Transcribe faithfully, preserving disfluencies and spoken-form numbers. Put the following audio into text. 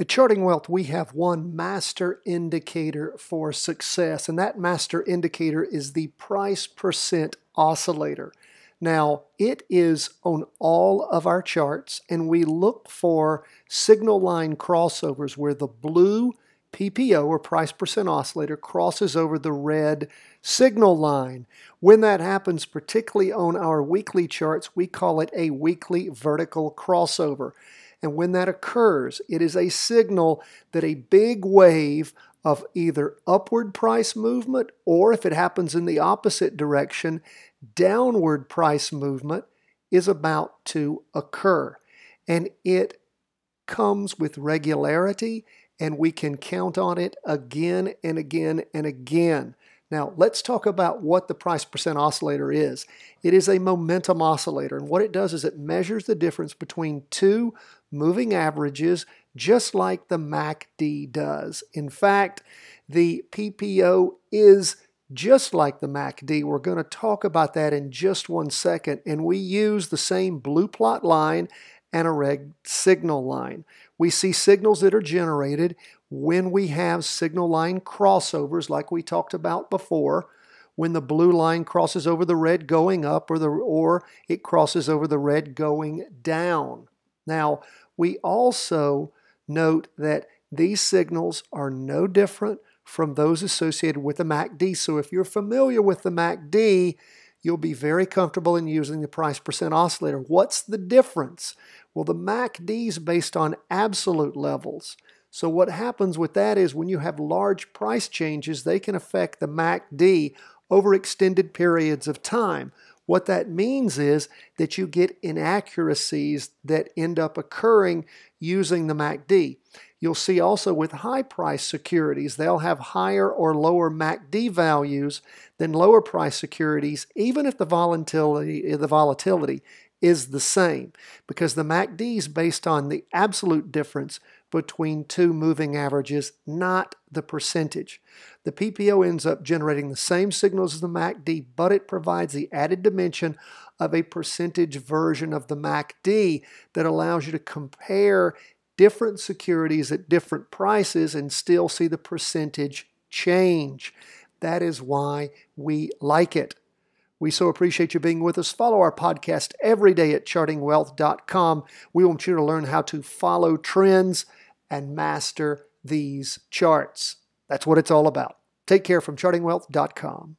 At Charting Wealth, we have one master indicator for success, and that master indicator is the price percent oscillator. Now, it is on all of our charts, and we look for signal line crossovers where the blue P P O, or price percent oscillator, crosses over the red signal line. When that happens, particularly on our weekly charts, we call it a weekly vertical crossover. And when that occurs, it is a signal that a big wave of either upward price movement, or if it happens in the opposite direction, downward price movement, is about to occur. And it comes with regularity, and we can count on it again and again and again. Now, let's talk about what the price percent oscillator is. It is a momentum oscillator, and what it does is it measures the difference between two moving averages, just like the M A C D does. In fact, the P P O is just like the M A C D. We're going to talk about that in just one second, and we use the same blue plot line and a red signal line. We see signals that are generated when we have signal line crossovers like we talked about before, when the blue line crosses over the red going up or, the, or it crosses over the red going down. Now, we also note that these signals are no different from those associated with the M A C D. So if you're familiar with the M A C D, you'll be very comfortable in using the price percent oscillator. What's the difference? Well, the M A C D is based on absolute levels. So what happens with that is when you have large price changes, they can affect the M A C D over extended periods of time. What that means is that you get inaccuracies that end up occurring using the M A C D. You'll see also with high price securities, they'll have higher or lower M A C D values than lower price securities, even if the volatility, the volatility is the same, because the M A C D is based on the absolute difference between two moving averages, not the percentage. The P P O ends up generating the same signals as the M A C D, but it provides the added dimension of a percentage version of the M A C D that allows you to compare different securities at different prices and still see the percentage change. That is why we like it. We so appreciate you being with us. Follow our podcast every day at charting wealth dot com. We want you to learn how to follow trends and master these charts. That's what it's all about. Take care from charting wealth dot com.